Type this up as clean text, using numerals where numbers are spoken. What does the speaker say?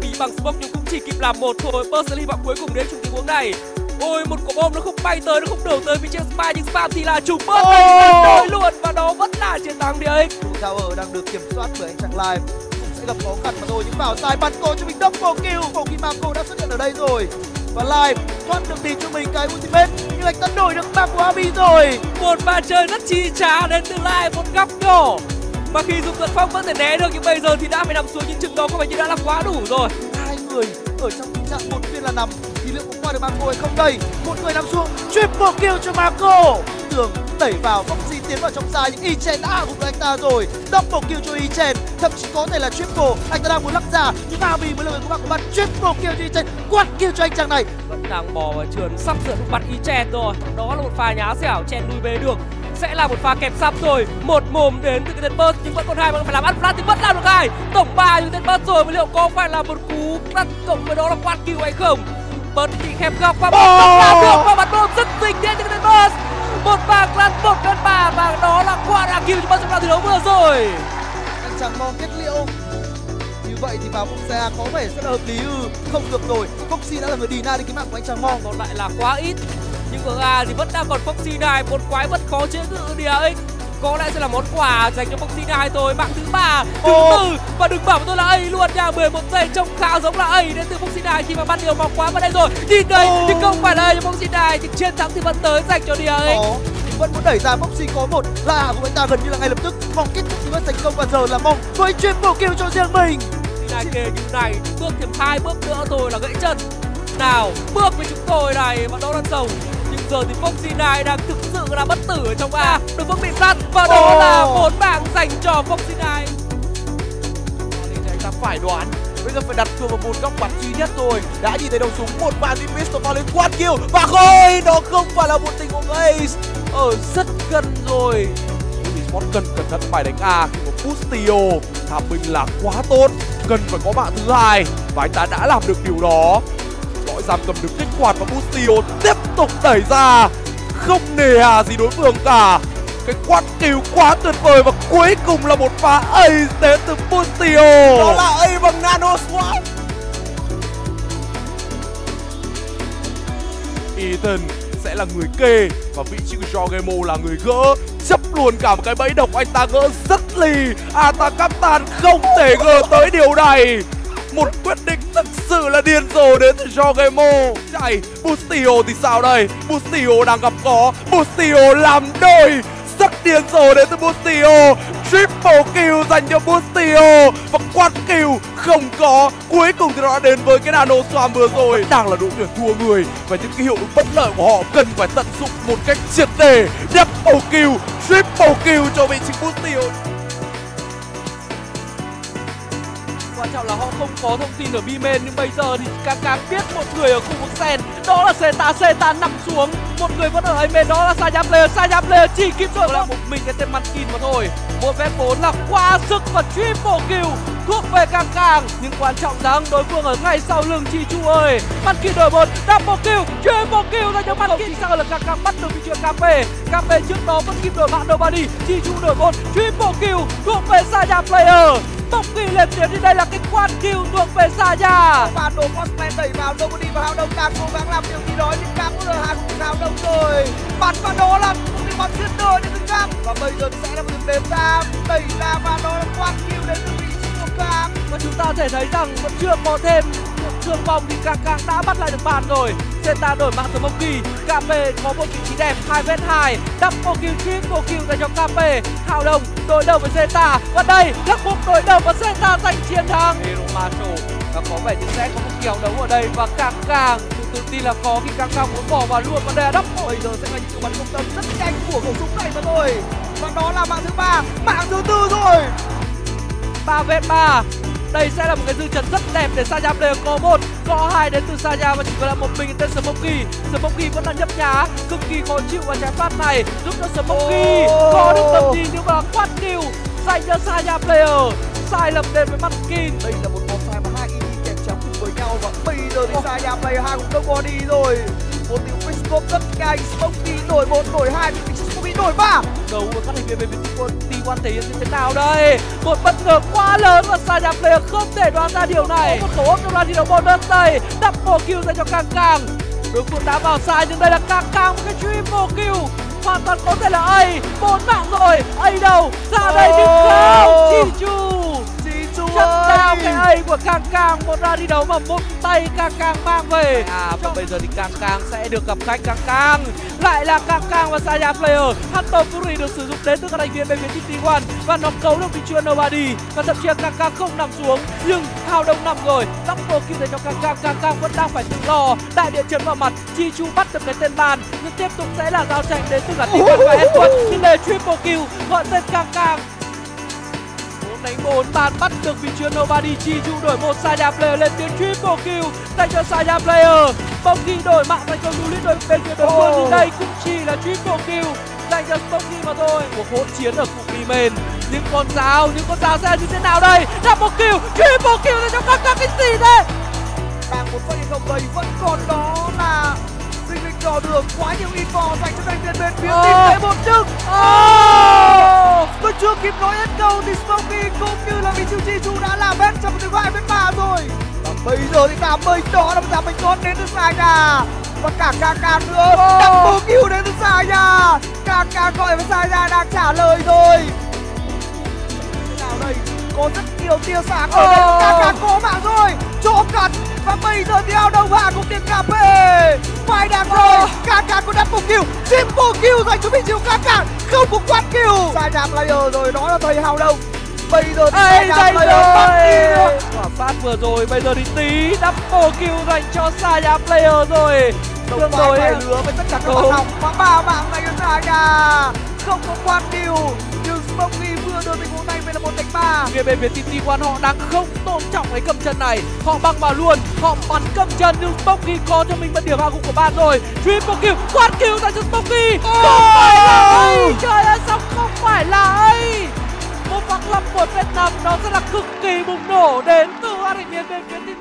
bị bằng smoke nhưng cũng chỉ kịp làm một thôi. Personally hy vọng cuối cùng đến trong tình huống này. Ôi, một quả bom nó không bay tới, nó không đổ tới phía trên Spy, nhưng Spy thì là trúng bớt tới luôn. Và đó vẫn là chiến thắng DX. Tower đang được kiểm soát bởi anh chàng Live, cũng sẽ gặp khó khăn mà thôi. Nhưng vào sai bắn cô cho mình double kill. Cổ khi Marco đã xuất hiện ở đây rồi. Và Live thoát được tìm cho mình cái ultimate, nhưng anh đã đổi được map của Abi rồi. Một bàn chơi rất chi trá đến từ Live, một góc nhỏ mà khi dùng Tuấn Phong vẫn thể né được, nhưng bây giờ thì đã phải nằm xuống, những chừng đó có vẻ như đã làm quá đủ rồi. Hai người ở trong tình trạng một viên là nằm, thì liệu có qua được Marco hay không đây? Một người nằm xuống, triple kill cho Marco. Tường đẩy vào, Foxy tiến vào trong sai, nhưng Ichen đã hạ gục anh ta rồi. Double kill cho Ichen, thậm chí có thể là triple. Anh ta đang muốn lắc ra, nhưng Abi mới là người có mặt của bạn. Triple kill cho Ichen, quạt kill cho anh chàng này. Vẫn đang bò và trườn, sắp sửa được mặt Ichen rồi. Đó là một pha nhá xẻo, Chen lui về được. Sẽ là một pha kẹp sắp rồi, một mồm đến từ cái tên Burst, nhưng vẫn còn hai mà phải làm ăn flash thì vẫn làm được hai. Tổng 3 từ tên Burst rồi, liệu có phải là một cú tấn công với đó là quạt kill hay không? Burst bị khép góc và làm được và bắn bom rất xinh đến từ cái tên Burst. Một pha clash, một cân bà, và đó là quạt kill cho Burst trong trận thi đấu vừa rồi. Anh chàng mong kết liễu. Như vậy thì vào bóng ra có vẻ rất là hợp lý ư? Không được rồi, Foxy đã là người đi na đi cái mạng của anh chàng mong, còn lại là quá ít. Nhưng ở A thì vẫn đang còn Foxy9, một quái vật khó chế ngự DRX. Có lẽ sẽ là món quà dành cho Foxy9 thôi. Mạng thứ 3, thứ 4 và đừng bảo với tôi là A luôn nha. 11 giây trông khá giống là A đến từ Foxy9 khi mà bắt điều mọc quá vào đây rồi. Nhìn đây, nhưng không phải là A cho Foxy9, thì chiến thắng thì vẫn tới dành cho DRX. Vẫn muốn đẩy ra Foxy có một là của anh ta gần như là ngay lập tức. Mong kết thúc thì vẫn thành công, và giờ là Mong với triple kill cho riêng mình. Foxy9 kề như này, bước thêm 2 bước nữa thôi là gãy chân. Nào, bước với chúng tôi này và đó là sầu. Nhưng giờ thì Foxy9 đang thực sự là bất tử ở trong A. Đối phương bị săn và đó là một bảng dành cho Foxy9. Anh ta phải đoán, bây giờ phải đặt cược vào một góc bắn duy nhất rồi. Đã nhìn thấy đầu súng, một bàn Vimis vào lên quad kill. Và thôi, đó không phải là một tình huống ace. Ở rất gần rồi. Vimis cần cẩn thận phải đánh A khi có Pustio. Thảm binh là quá tốt, cần phải có bạn thứ hai. Và anh ta đã làm được điều đó. Giảm cầm được kích hoạt và Bustio tiếp tục đẩy ra, không nề hà gì đối phương cả. Cái quát kill quá tuyệt vời và cuối cùng là một pha ace đến từ Bustio. Đó là ace bằng nano swap. Ethan sẽ là người kê và vị trí của Jorgemo là người gỡ, chấp luôn cả một cái bẫy độc. Anh ta gỡ rất lì, Atacaptan không thể ngờ tới điều này. Một quyết định thật sự là điên rồ đến từ Jorgemo. Chạy, Bustio thì sao đây? Bustio đang gặp khó, Bustio làm đôi. Rất điên rồ đến từ Bustio. Triple kill dành cho Bustio. Và quad kill không có. Cuối cùng thì nó đã đến với cái nano swam vừa rồi. Đang là đội tuyển thua người, và những cái hiệu ứng bất lợi của họ cần phải tận dụng một cách triệt để. Double kill, triple kill cho vị trí Bustio. Quan trọng là họ không có thông tin ở B-Main, nhưng bây giờ thì càng biết một người ở khu vực sen, đó là Seta nằm xuống. Một người vẫn ở A-Main, đó là Sayam Player chỉ kịp rồi là một mình cái tên Mankin mà thôi. Một vét 4 là quá sức và triple kill thuộc về càng, nhưng quan trọng rằng đối phương ở ngay sau lưng Chi Chu ơi. Mankin đổi 1, double kill, triple kill ra cho Mankin. Không sao là càng bắt được vị trí KP trước đó vẫn kịp đổi bạn Nobody. Chi Chu đổi 1, triple kill thuộc về Sayam Player. Tốc kỳ lên tiếng thì đây là cái quad kill thuộc về Saya. Bản đồ Postman đẩy vào, Nobody và Hao Đông đang cố gắng làm điều gì đó, nhưng Cam cũng là hàng của Hao Đông rồi. Bắn vào đó là một cái bắn chuyên đời đến từ Cam. Và bây giờ sẽ là một đếm ra, đẩy ra và đó là quad kill đến từ vị trí của Cam. Và chúng ta có thể thấy rằng vẫn chưa có thêm thương vong thì Cam đã bắt lại được bàn rồi. Zeta đổi mạng từ Monkey, KP có một vị trí đẹp, 2v2, double kill, triple kill dành cho KP. Hào Đồng đối đầu với Zeta và đây là cuộc đối đầu với Zeta giành chiến thắng. Hero Macho và có vẻ như sẽ có một kiểu đấu ở đây và càng tự tin là có khi càng muốn bỏ vào luôn và đây là double. Bây giờ sẽ là những bắn công tâm rất nhanh của khẩu súng này mà thôi. Và đó là mạng thứ 3, mạng thứ 4 rồi. 3v3. Đây sẽ là một cái dư chấn rất đẹp để Saya Player có 1, có 2 đến từ Saya và chỉ còn là một mình tên Smoky. Smoky vẫn là nhấp nhá, cực kỳ khó chịu và trái phát này giúp cho Smoky có được tầm nhìn nhưng mà quát kill dành cho Saya Player. Sai lầm đến với Mankin. Đây là một bóng sai mà hai ED kèm chấm cùng với nhau và bây giờ thì Saya Player 2 cũng đâu có đi rồi. một tiếng Fisco rất nhanh, Smoky đổi 1, đổi 2, Smoky đổi 3. Đầu của các thành viên về phía T1, T1 thể hiện như thế nào đây? Một bất ngờ quá lớn và xa nhà player không thể đoán ra điều này. Một tổ ốp trong đoàn thi đấu bonus này, double kill dành cho Càng Càng. Đối phương đã vào sai nhưng đây là Càng Càng với cái triple kill. Hoàn toàn có thể là A, 4 mạng rồi, A đâu? Ra đây nhưng không, Chi Chu chất đào cái A của Càng Càng. Một ra đi đấu mà một tay Càng Càng mang về. Và bây giờ thì Càng Càng sẽ được gặp khách. Càng Càng lại là Càng Càng và Saya Player. Hunter Fury được sử dụng đến từ các thành viên bên phía T1 và nó cấu được vị trí Nobody. Và thậm chí Càng Càng không nằm xuống nhưng Hào Đông nằm rồi. Double kill để cho Càng Càng. Càng Càng vẫn đang phải tự lo. Đại địa chấn vào mặt, Chi Chu bắt được cái tên bàn. Nhưng tiếp tục sẽ là giao tranh đến từ cả T1 và Edward. Nhưng đây triple kill gọi tên Càng Càng. 4 đánh 4, bàn bắt được vị trí Nobody. Chi Chu đổi 1, Saya Player lên tiếng triple kill dành cho Saya Player. Smoky đổi mạng dành cho Lulit đội bên phía đối phương nhưng đây cũng chỉ là triple kill dành cho Smoky mà thôi. Cuộc hỗn chiến ở cục đi men. Những con dao sẽ như thế nào đây? Double kill, triple kill dành cho các cái gì đây? Đang muốn phát hiện không đấy, vẫn còn đó là Dinh Linh đò đường quá nhiều info dành cho thành viên bên phía tìm thấy một chừng. Tôi chưa kịp nói hết câu thì Smoky cũng như là vị trí Chi Chu đã làm hết trong thứ 2 bên 3 rồi. Bây giờ thì cả mình đó là cả mình con đến từ xa nhà và cả Càng nữa đang bố cứu đến từ xa nhà. Càng gọi với xa nhà đang trả lời rồi. Thế nào đây? Có rất nhiều tia sáng ở đây. Càng cố mạng rồi, chỗ cắn và bây giờ thì Ao Đông Hà cũng điểm cà phê. Phải đạt rồi, Càng có double kill, triple kill dành cho mình chiều Càng không có quad kill. Xa nhà player rồi, đó là thầy Hào Đông. Bây giờ thì Saya Player quả phát vừa rồi, bây giờ thì tí double kill dành cho Saya Player rồi. Tương đối lứa với tất cả các bạn học và 3 mạng dành cho Saya. Không có quan kill nhưng Smoky vừa đưa tình huống này về là 1 đánh 3. Phía bên phía T1 họ đang không tôn trọng cái cầm chân này, họ băng vào luôn, họ bắn cầm chân nhưng Smoky có cho mình mất điểm hạ gục của bạn rồi. Triple kill, quad kill dành cho Smoky. Không phải là ấy, trời ơi sao không phải là ấy. Một vòng lập của Việt Nam nó sẽ là cực kỳ bùng nổ đến từ các thành viên bên phía